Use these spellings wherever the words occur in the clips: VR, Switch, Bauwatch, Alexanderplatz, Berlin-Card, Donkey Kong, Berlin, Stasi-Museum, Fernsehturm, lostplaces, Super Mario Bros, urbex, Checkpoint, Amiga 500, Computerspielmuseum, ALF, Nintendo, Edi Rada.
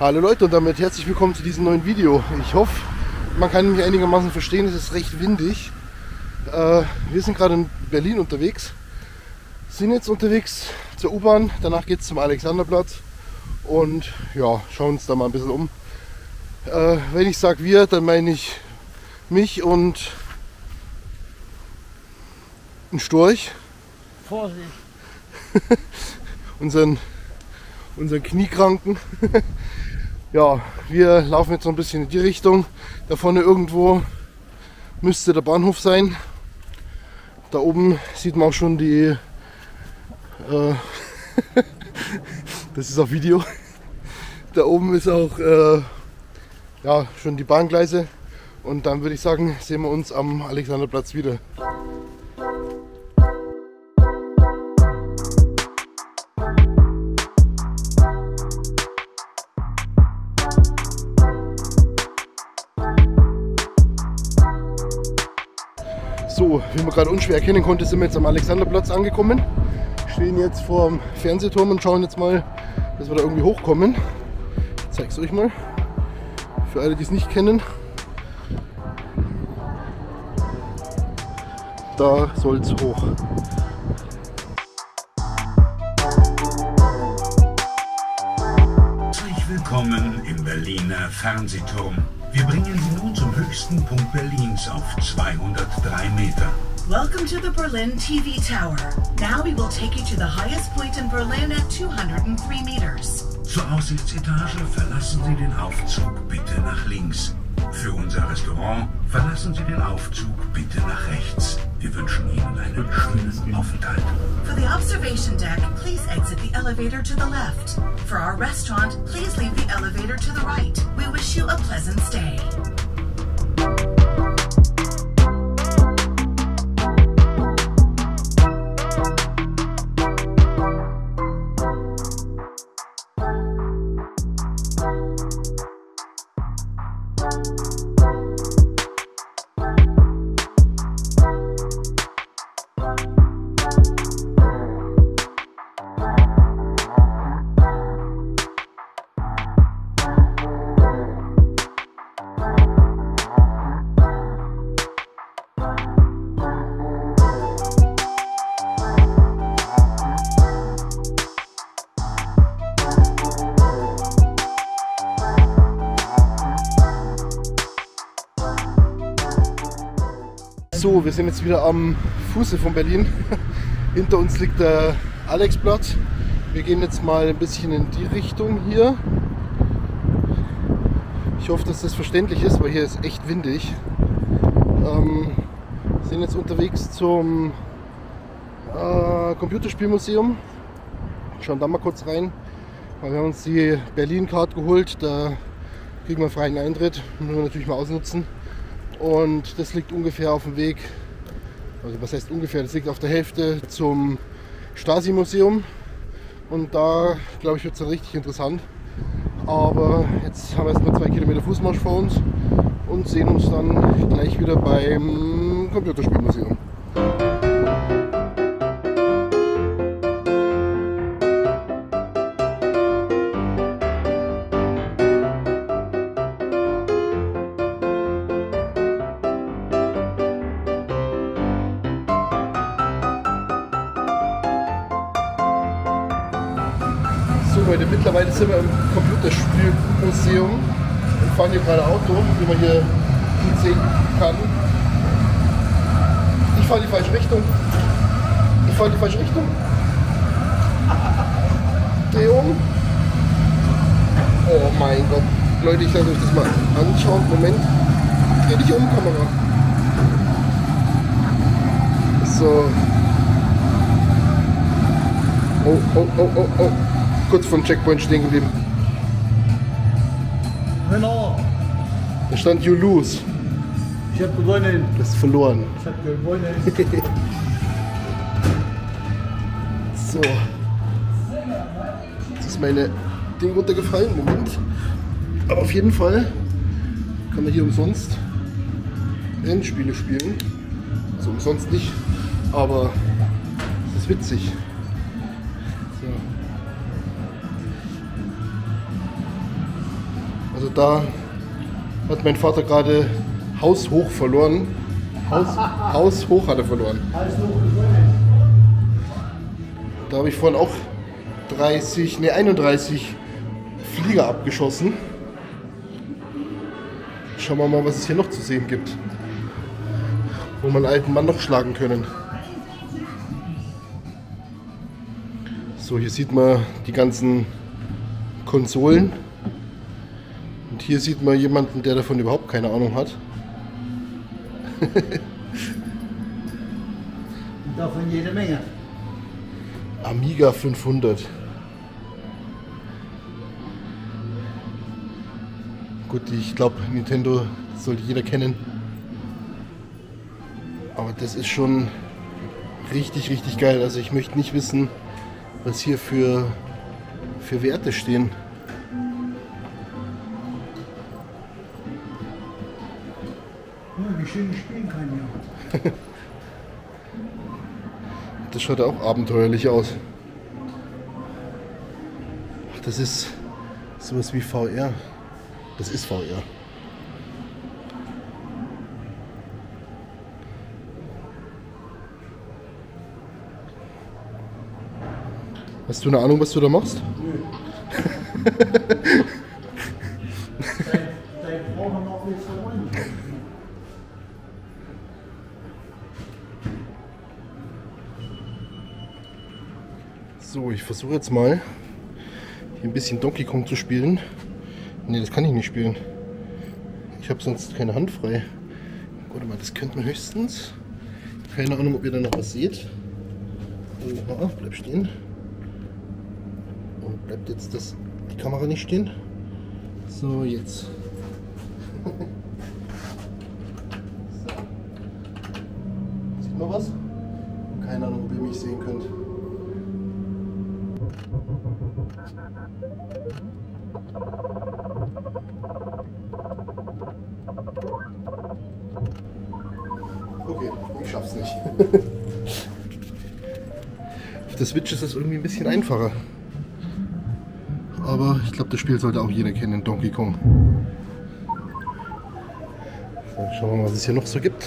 Hallo Leute und damit herzlich willkommen zu diesem neuen Video. Ich hoffe, man kann mich einigermaßen verstehen, es ist recht windig. Wir sind gerade in Berlin unterwegs, sind jetzt unterwegs zur U-Bahn, danach geht es zum Alexanderplatz und ja, schauen uns da mal ein bisschen um. Wenn ich sage wir, dann meine ich mich und einen Storch. Vorsicht! unseren Kniekranken. Ja, wir laufen jetzt so ein bisschen in die Richtung. Da vorne irgendwo müsste der Bahnhof sein. Da oben sieht man auch schon die... das ist auf Video. Da oben ist auch ja, schon die Bahngleise. Und dann würde ich sagen, sehen wir uns am Alexanderplatz wieder. So, wie man gerade unschwer erkennen konnte, sind wir jetzt am Alexanderplatz angekommen. Stehen jetzt vorm Fernsehturm und schauen jetzt mal, dass wir da irgendwie hochkommen. Ich zeige es euch mal. Für alle, die es nicht kennen. Da soll es hoch. Herzlich willkommen im Berliner Fernsehturm. Wir bringen Sie nun zum höchsten Punkt Berlins auf 203 Meter. Welcome to the Berlin TV Tower. Now we will take you to the highest point in Berlin at 203 meters. Zur Aussichtsetage verlassen Sie den Aufzug bitte nach links. Für unser Restaurant verlassen Sie den Aufzug bitte nach rechts. Wir wünschen Ihnen einen schönen Aufenthalt. For the observation deck, please exit the elevator to the left. For our restaurant, please leave the elevator to the right. We wish you a pleasant stay. So, wir sind jetzt wieder am Fuße von Berlin. Hinter uns liegt der Alexplatz. Wir gehen jetzt mal ein bisschen in die Richtung hier. Ich hoffe, dass das verständlich ist, weil hier ist echt windig. Wir sind jetzt unterwegs zum Computerspielmuseum. Schauen da mal kurz rein. Wir haben uns die Berlin-Card geholt. Da kriegen wir freien Eintritt. Müssen wir natürlich mal ausnutzen. Und das liegt ungefähr auf dem Weg, also was heißt ungefähr, das liegt auf der Hälfte zum Stasi-Museum. Und da, glaube ich, wird es dann richtig interessant. Aber jetzt haben wir erstmal 2 Kilometer Fußmarsch vor uns und sehen uns dann gleich wieder beim Computerspielmuseum. Heute mittlerweile sind wir im Computerspielmuseum und fahren hier gerade Auto, wie man hier gut sehen kann. Ich fahre die falsche Richtung. Ich fahre die falsche Richtung. Dreh um. Oh mein Gott. Leute, ich darf euch das mal anschauen. Moment. Dreh dich um, Kamera. So. Oh, oh, oh, oh, oh. Kurz vom Checkpoint stehen geblieben. Genau. Da stand You Lose. Ich hab gewonnen. Du hast verloren. Ich hab gewonnen. So. Jetzt ist meine Ding runtergefallen. Moment. Aber auf jeden Fall kann man hier umsonst Rennspiele spielen. Also umsonst nicht. Aber es ist witzig. Also da hat mein Vater gerade haushoch verloren. Haushoch hat er verloren. Da habe ich vorhin auch 31 Flieger abgeschossen. Schauen wir mal, was es hier noch zu sehen gibt. Wo man einen alten Mann noch schlagen können. So, hier sieht man die ganzen Konsolen. Und hier sieht man jemanden, der davon überhaupt keine Ahnung hat. Und davon jede Menge. Amiga 500. Gut, ich glaube, Nintendo sollte jeder kennen. Aber das ist schon richtig, richtig geil. Also ich möchte nicht wissen, was hier für Werte stehen. Wie schön ich spielen kann, ja. Das schaut ja auch abenteuerlich aus. Ach, das ist sowas wie VR. Das ist VR. Hast du eine Ahnung, was du da machst? Nö. Dein Frau haben auch nichts verloren. So, ich versuche jetzt mal hier ein bisschen Donkey Kong zu spielen. Ne, das kann ich nicht spielen. Ich habe sonst keine Hand frei. Warte mal, das könnte man höchstens. Keine Ahnung, ob ihr da noch was seht. Oha, bleib stehen. Bleibt jetzt die Kamera nicht stehen? So, jetzt. So. Sieht man was? Keine Ahnung, ob ihr mich sehen könnt. Okay, ich schaff's nicht. Auf der Switch ist das irgendwie ein bisschen einfacher. Aber ich glaube, das Spiel sollte auch jeder kennen, Donkey Kong. So, schauen wir mal, was es hier noch so gibt.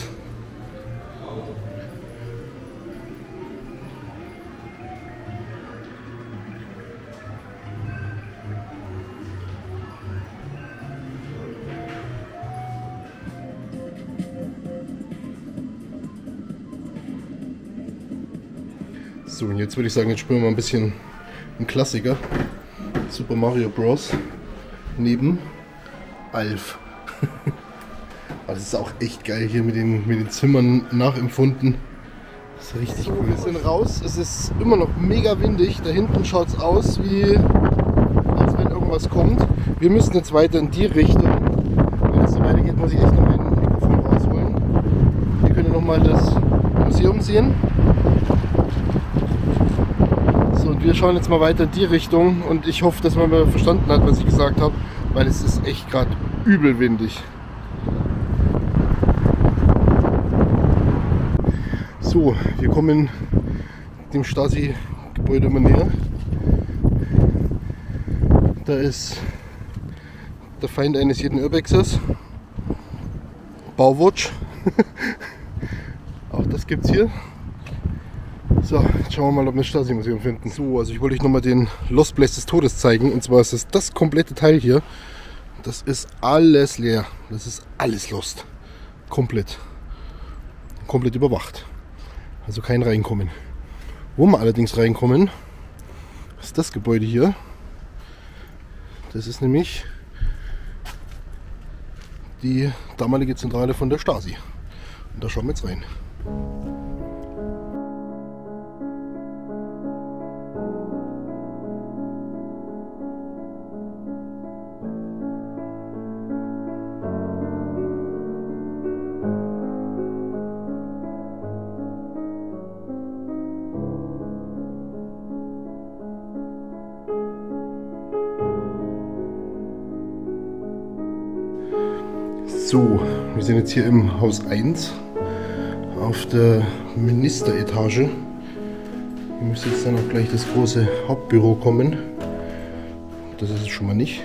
So, und jetzt würde ich sagen, jetzt spielen wir mal ein bisschen einen Klassiker. Super Mario Bros. Neben ALF. Das ist auch echt geil hier mit den Zimmern nachempfunden. Das ist richtig cool. Wir sind raus, es ist immer noch mega windig. Da hinten schaut es aus, als wenn irgendwas kommt. Wir müssen jetzt weiter in die Richtung. Wenn es so weitergeht, muss ich echt noch mein Mikrofon rausholen. Hier könnt ihr nochmal das Museum sehen. Wir schauen jetzt mal weiter in die Richtung und ich hoffe, dass man mal verstanden hat, was ich gesagt habe, weil es ist echt gerade übel windig. So, wir kommen dem Stasi-Gebäude immer näher. Da ist der Feind eines jeden Urbexers. Bauwatch. Auch das gibt's hier. So, jetzt schauen wir mal, ob wir das Stasi-Museum finden. So, also ich wollte euch nochmal den Lost Place des Todes zeigen. Und zwar ist es das komplette Teil hier. Das ist alles leer. Das ist alles lost. Komplett. Komplett überwacht. Also kein Reinkommen. Wo wir allerdings reinkommen, ist das Gebäude hier. Das ist nämlich die damalige Zentrale von der Stasi. Und da schauen wir jetzt rein. So, wir sind jetzt hier im Haus 1 auf der Ministeretage. Wir müssen jetzt dann auch gleich das große Hauptbüro kommen. Das ist es schon mal nicht.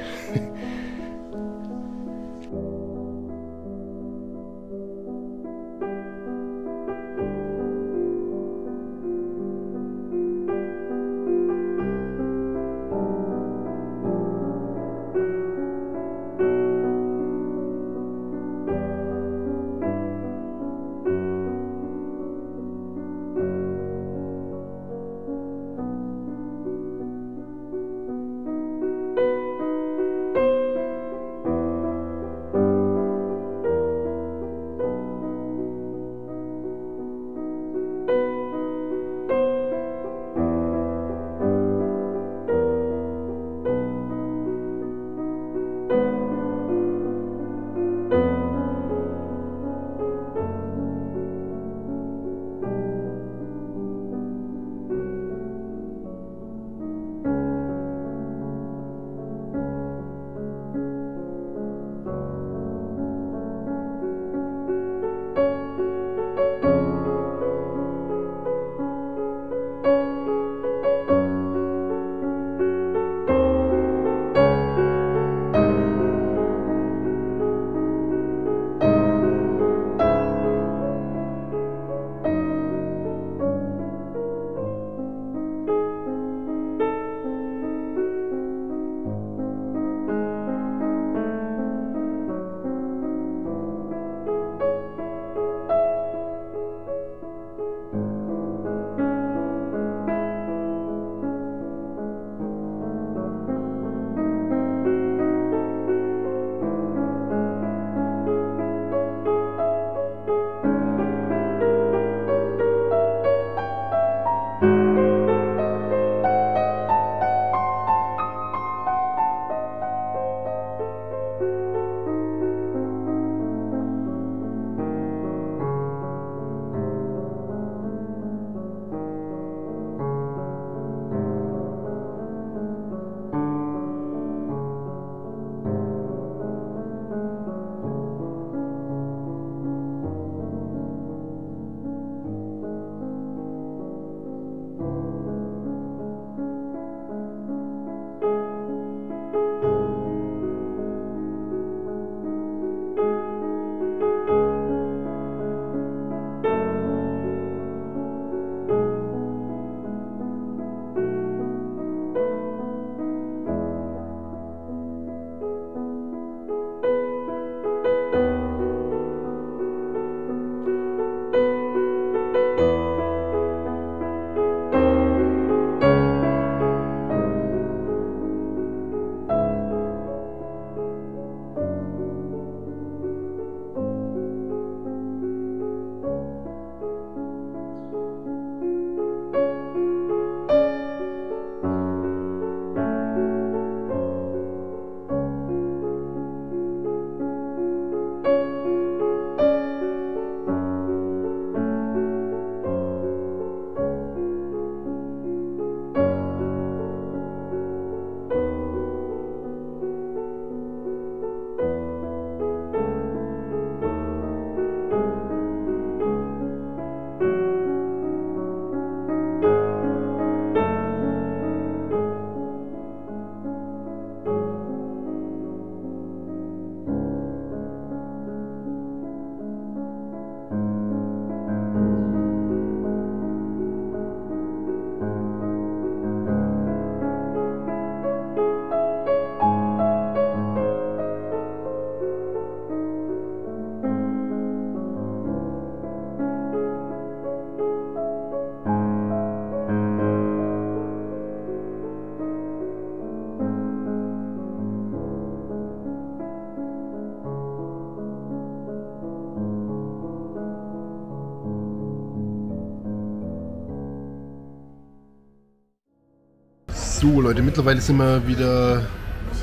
So Leute, mittlerweile sind wir wieder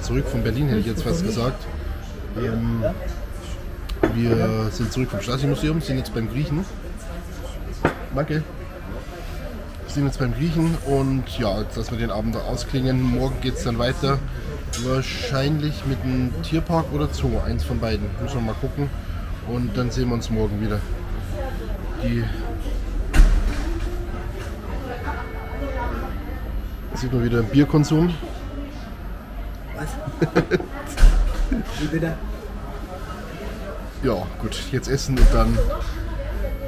zurück von Berlin, hätte ich jetzt fast gesagt. Wir sind zurück vom Stasi-Museum, sind jetzt beim Griechen. Danke. Sind jetzt beim Griechen und ja, jetzt lassen wir den Abend ausklingen. Morgen geht es dann weiter, wahrscheinlich mit einem Tierpark oder Zoo, eins von beiden. Müssen wir mal gucken und dann sehen wir uns morgen wieder. Jetzt sieht man wieder Bierkonsum. Was? Wie bitte? Ja, gut, jetzt essen und dann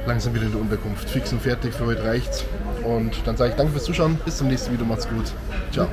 langsam wieder in die Unterkunft. Fix und fertig, für heute reicht's. Und dann sage ich danke fürs Zuschauen. Bis zum nächsten Video, macht's gut. Ciao.